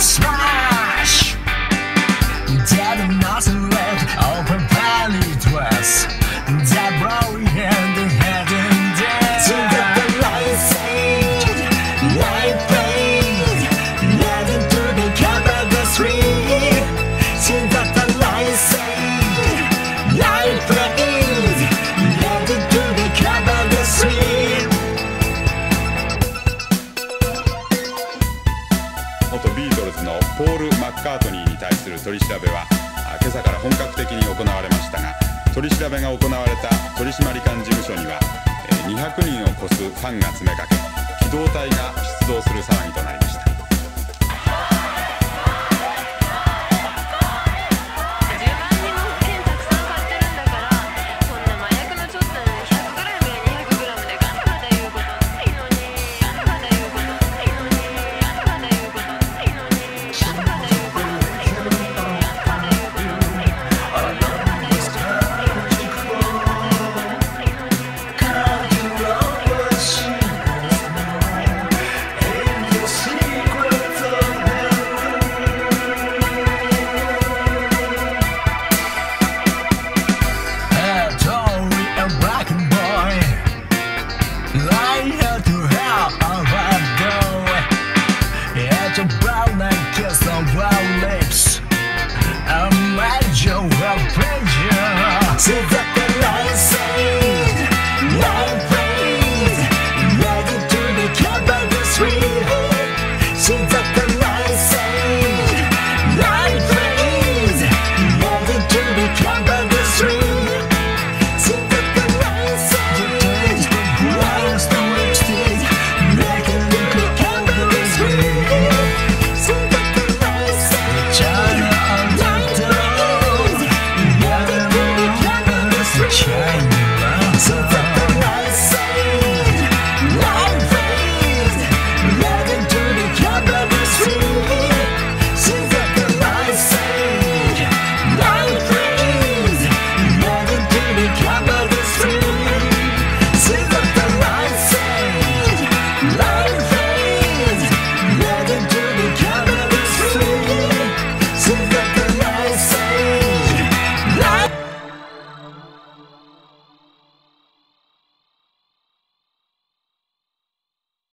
Slash! Dead of nothing left, open valley dress. That boy hand in hand and death. To get the light fade, light fade. Let it to the cup of the street. To get the light fade, light fade. Let it to the cup of the street.ポール・マッカートニーに対する取り調べは今朝から本格的に行われましたが、取り調べが行われた取締官事務所には200人を超すファンが詰めかけ、機動隊が出動する騒ぎとなりました。